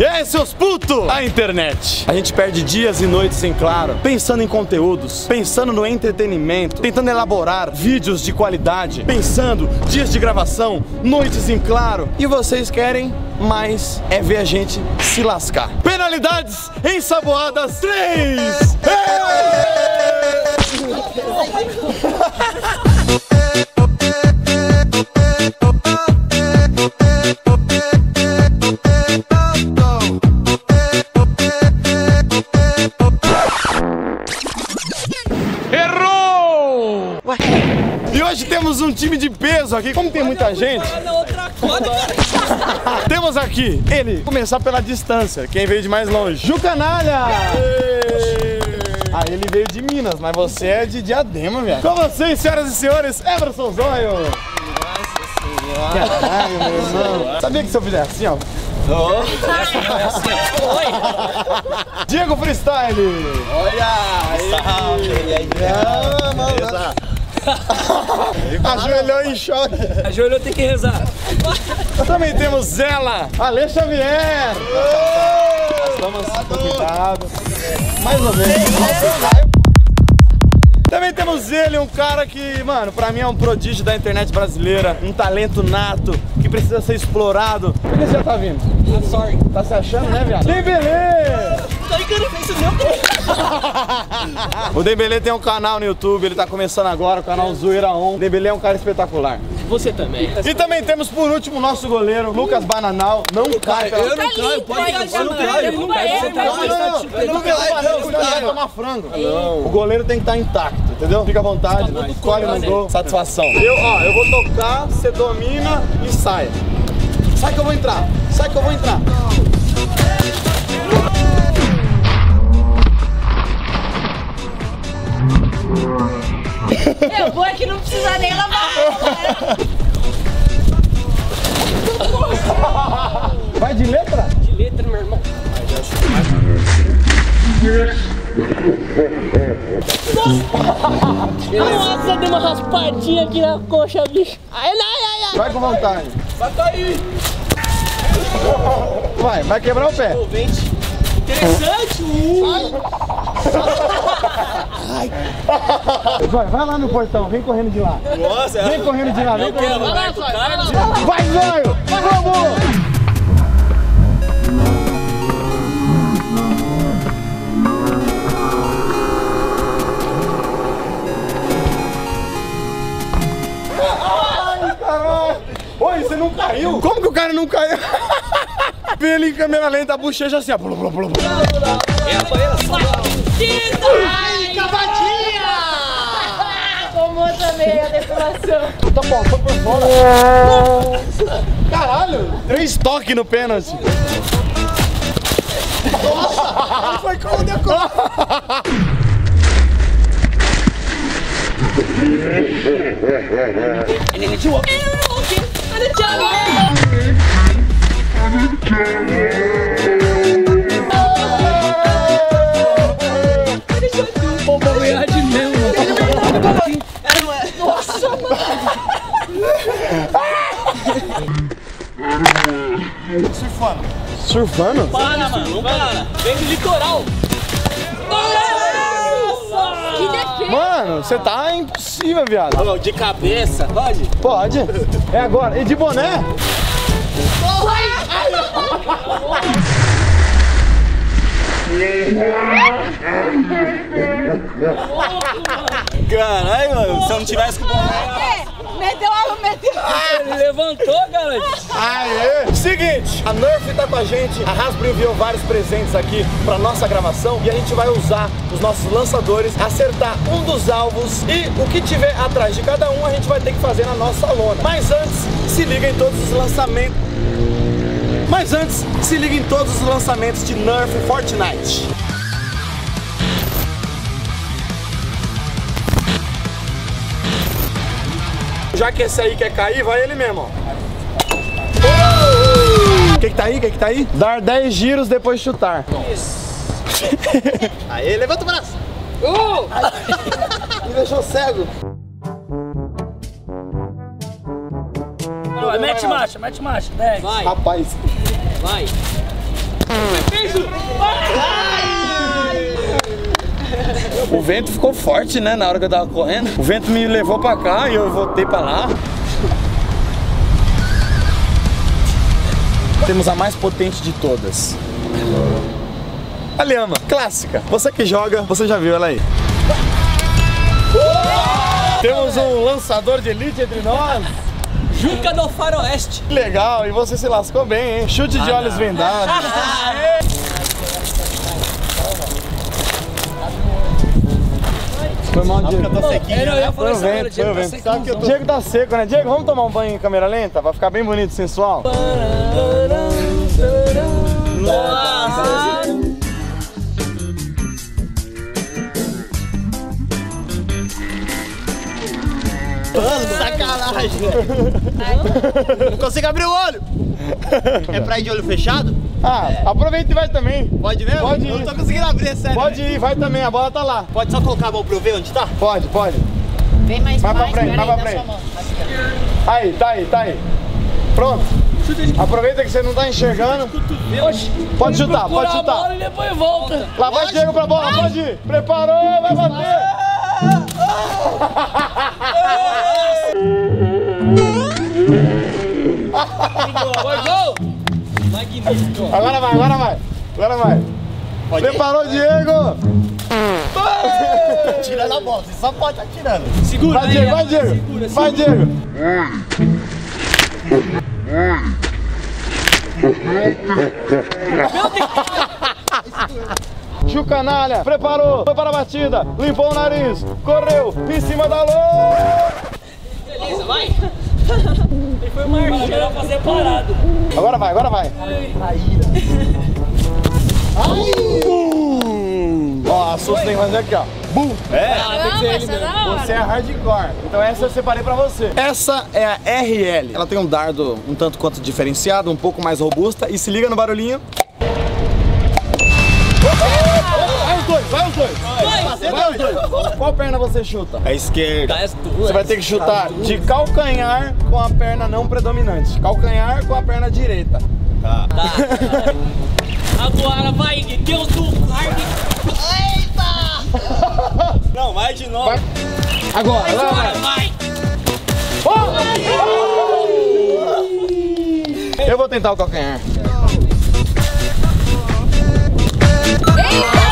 E aí, seus putos? A internet. A gente perde dias e noites em claro, pensando em conteúdos, pensando no entretenimento, tentando elaborar vídeos de qualidade, pensando dias de gravação, noites em claro. E vocês querem mais é ver a gente se lascar. Penalidades ensaboadas 3! Hoje temos um time de peso aqui, como tem muita gente. Temos aqui ele, começar pela distância, quem veio de mais longe, Ju Canalha. Ah, ele veio de Minas, mas você é de Diadema, velho. Com vocês, senhoras e senhores, Everson Zóio. Nossa senhora. Caralho, meu irmão. Sabia que se eu fizer assim, ó. Oh. Diego Freestyle. Olha aí. Ajoelhou em choque. Ajoelhou, tem que rezar. Também temos ela, Alex Xavier. Vamos, cuidado. Mais uma vez. Também temos ele, um cara que, mano, pra mim é um prodígio da internet brasileira. Um talento nato, que precisa ser explorado. Por que você já tá vindo? I'm sorry. Tá se achando, né, viado? Dembélé! O Dembélé tem um canal no YouTube, ele tá começando agora, o canal Zueira On. O Dembélé é um cara espetacular. Você também. E também temos por último o nosso goleiro, Lucas Bananal. Não cai, eu não caio, pode não tomar frango. O goleiro tem que estar intacto, entendeu? Fica à vontade, escolhe no gol, satisfação. Eu vou tocar, você domina e sai. Sai que eu vou entrar, sai que eu vou entrar. É boa que não precisa nem lavar. Vai de letra? De letra, meu irmão. Nossa, deu uma raspadinha aqui na coxa, bicho. Ai, ai, ai. Vai com vontade. Bata aí. Vai quebrar o pé. Interessante. Vai lá no portão, vem correndo de lá. Nossa, vem correndo de lá, vem correndo de lá. Vai, Zóio! Vamos! Ai, caralho! Oi, você não caiu? Como que o cara não caiu? Vem ele em câmera lenta, a bochecha assim, ó. Ai, cavadinha! Tomou também a depilação. Tá bom, foi por fora. Caralho! 3 toques no pênalti. Nossa! Foi como deu conta. Nossa, mano! Surfando! Surfando? Para, mano! Não para! Vem do litoral! Nossa! Que defesa! Mano, você tá impossível, viado! De cabeça! Pode? Pode! É agora! E de boné? Caralho, mano, se eu não tivesse que boné. Meteu. Ele levantou, garoto. Aê! Seguinte, a Nerf tá com a gente. A Hasbro enviou vários presentes aqui pra nossa gravação. E a gente vai usar os nossos lançadores, acertar um dos alvos. E o que tiver atrás de cada um, a gente vai ter que fazer na nossa lona. Mas antes, se liga em todos os lançamentos. De Nerf Fortnite. Já que esse aí quer cair, vai ele mesmo, ó. Que tá aí? Que tá aí? Dar 10 giros depois chutar. Isso. Aí, levanta o braço. Me deixou cego. Mete marcha, mete marcha. Rapaz. Vai. O vento ficou forte, né, na hora que eu tava correndo. O vento me levou pra cá e eu voltei pra lá. Temos a mais potente de todas. A lhama, clássica. Você que joga, você já viu ela aí. Temos um lançador de elite entre nós. Juca do Faroeste. Legal, e você se lascou bem, hein? Chute de olhos vendados. Foi mal, Diego. Foi o vento, foi o vento. Diego tá seco, né? Diego, vamos tomar um banho em câmera lenta? Vai ficar bem bonito, sensual. Nossa. Sacanagem, velho. Não consigo abrir o olho. É pra ir de olho fechado? Ah, é. Aproveita e vai também. Pode mesmo? Pode ir. Eu não tô conseguindo abrir, sério. Pode ir, vai também, a bola tá lá. Pode só colocar a mão pra eu ver onde tá? Pode, pode. Vem mais pra frente, vai pra frente. Aí, tá aí, tá aí. Pronto. Aproveita que você não tá enxergando. Pode chutar, pode chutar. A bola e depois volta. Lá vai Diego pra bola, pode ir. Preparou, vai bater. Agora vai, agora vai, agora vai. Pode. Preparou, Diego. Tirando a bola, você só pode estar tirando. Segura, vai, Diego, vai, Diego. Segura, vai, Diego. Meu Deus. Ju Canalha, preparou, foi para a batida, limpou o nariz, correu, em cima da lua. Beleza, vai. Ele foi marchando. Agora fazer parado. Agora vai, agora vai. Aí. Ó, a Suzy tem que fazer aqui, ó. Bum. É, tem que ser ele mesmo. Você é hardcore, então essa eu separei pra você. Essa é a RL. Ela tem um dardo um tanto quanto diferenciado, um pouco mais robusta. E se liga no barulhinho. Vai os dois! Vai os dois! Qual perna você chuta? A esquerda. Você vai ter que chutar de calcanhar com a perna não predominante. Calcanhar com a perna direita. Tá. Agora vai, Deus do guarde! Eita! Não, mais de novo. Vai. Agora, vai! Vai. Oh! Eu vou tentar o calcanhar. Eita!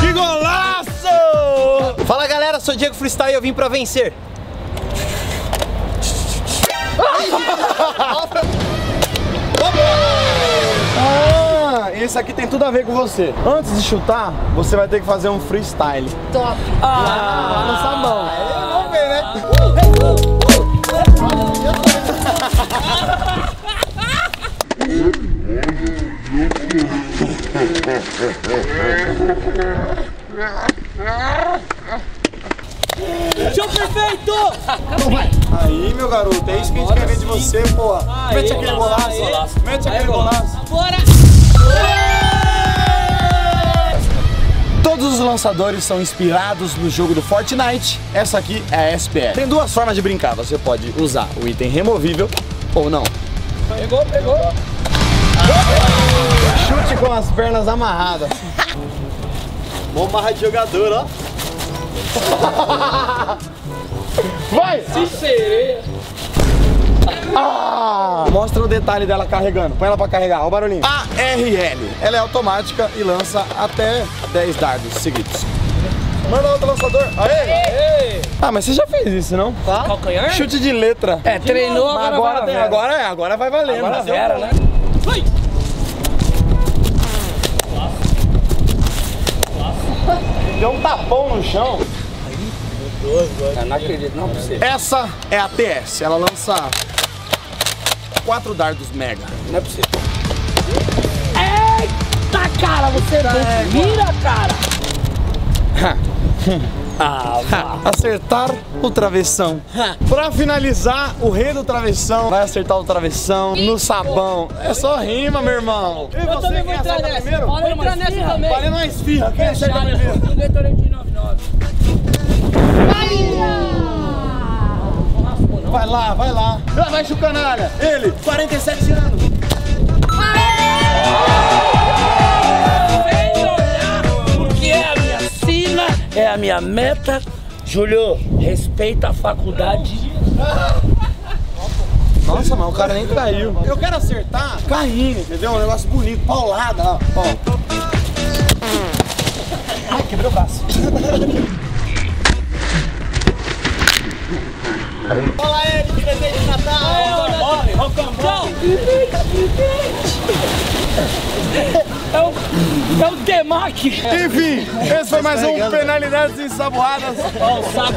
Que golaço! Fala galera, sou Diego Freestyle e eu vim pra vencer. Ah, esse aqui tem tudo a ver com você. Antes de chutar, você vai ter que fazer um freestyle. Top! Ah, no sabão. Vamos ver, né? Show perfeito! Aí, meu garoto, é isso que a gente quer ver de você, porra. Mete aquele golaço, mete aquele golaço. Bora! Todos os lançadores são inspirados no jogo do Fortnite. Essa aqui é a SPL. Tem duas formas de brincar. Você pode usar o item removível ou não. Pegou, pegou. Chute com as pernas amarradas. Bom barra de jogador, ó. Vai! Se sereia. Ah! Mostra o detalhe dela carregando. Põe ela pra carregar, olha o barulhinho. ARL. Ela é automática e lança até 10 dardos seguidos. Manda outro lançador. Aê! Ah, mas você já fez isso, não? Tá? Calcanhar? Chute de letra. É, treinou, agora vai valendo. Agora zero, né? Vai! Deu um tapão no chão. Eu não acredito, não possível. Essa é a TS, ela lança 4 dardos mega. Não é possível. Eita, cara, você vira, cara. Acertar o travessão. Pra finalizar, o rei do travessão vai acertar o travessão no sabão. É só rima, meu irmão. E você, também vou entrar nessa. Primeiro? Pode entrar nessa também. Valeu uma esfirra. Quem acerta primeiro? O detonante de 99. Vai! Não raspou, não. vai lá, vai lá. Lá vai Ju Canalha, ele, 47 anos. Vem olhar, porque é a minha sina, é a minha meta. Júlio, respeita a faculdade. Nossa, mas o cara nem caiu. Eu quero acertar carrinho, entendeu? Um negócio bonito, paulada, ó. Ai, quebrei o braço. Fala aí, que presente de Natal! Rocambole, rocambole! É o Demac! Enfim, esse foi mais um Penalidades Ensaboadas.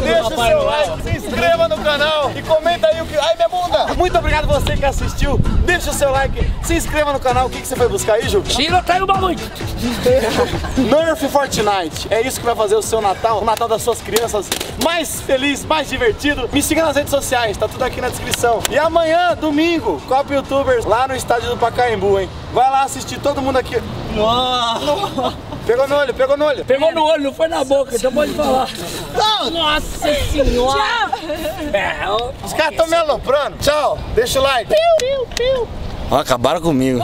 Deixa o seu like, se inscreva no canal e comenta aí o que... Ai, minha bunda! Muito obrigado a você que assistiu. Deixa o seu like, se inscreva no canal. O que você foi buscar aí, Ju? Tiroteio bagulho! Nerf Fortnite. É isso que vai fazer o seu Natal, o Natal das suas crianças mais feliz, mais divertido. Me siga nas redes sociais, tá tudo aqui na descrição. E amanhã, domingo, COPA YOUTUBERS lá no estádio do Pacaembu, hein? Vai lá assistir todo mundo aqui. Nossa. Pegou no olho, pegou no olho. Pegou no olho, não foi na boca, então pode falar. Não. Nossa senhora. Tchau. Os caras estão me aloprando. Tchau, deixa o like. Piu, piu, piu. Ó, acabaram comigo.